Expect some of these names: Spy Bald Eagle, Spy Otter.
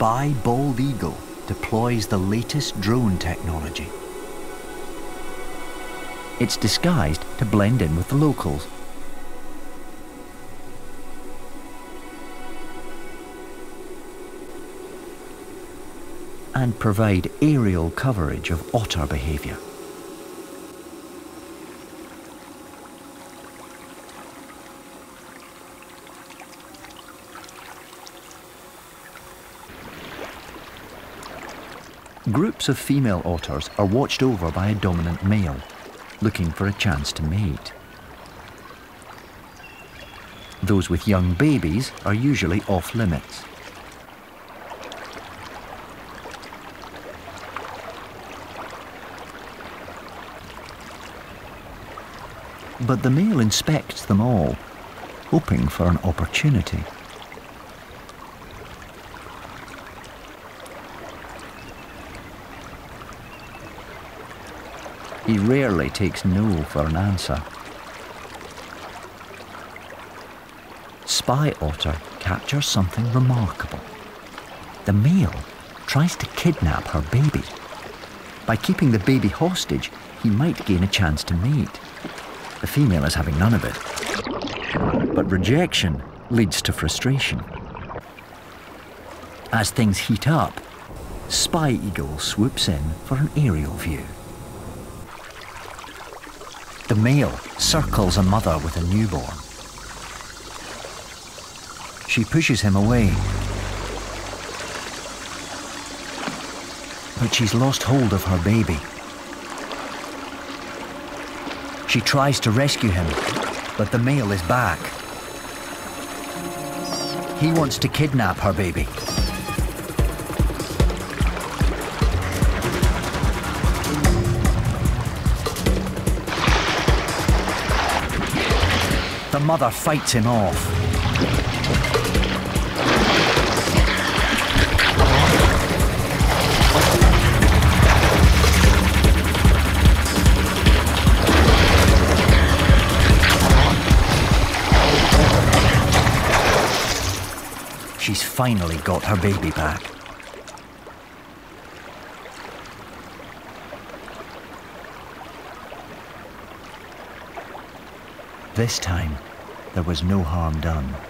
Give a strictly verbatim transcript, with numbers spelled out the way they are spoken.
Spy Bald Eagle deploys the latest drone technology. It's disguised to blend in with the locals. And provide aerial coverage of otter behavior. Groups of female otters are watched over by a dominant male, looking for a chance to mate. Those with young babies are usually off limits. But the male inspects them all, hoping for an opportunity. He rarely takes no for an answer. Spy Otter captures something remarkable. The male tries to kidnap her baby. By keeping the baby hostage, he might gain a chance to mate. The female is having none of it. But rejection leads to frustration. As things heat up, Spy Eagle swoops in for an aerial view. The male circles a mother with a newborn. She pushes him away. But she's lost hold of her baby. She tries to rescue him, but the male is back. He wants to kidnap her baby. The mother fights him off. She's finally got her baby back. This time, there was no harm done.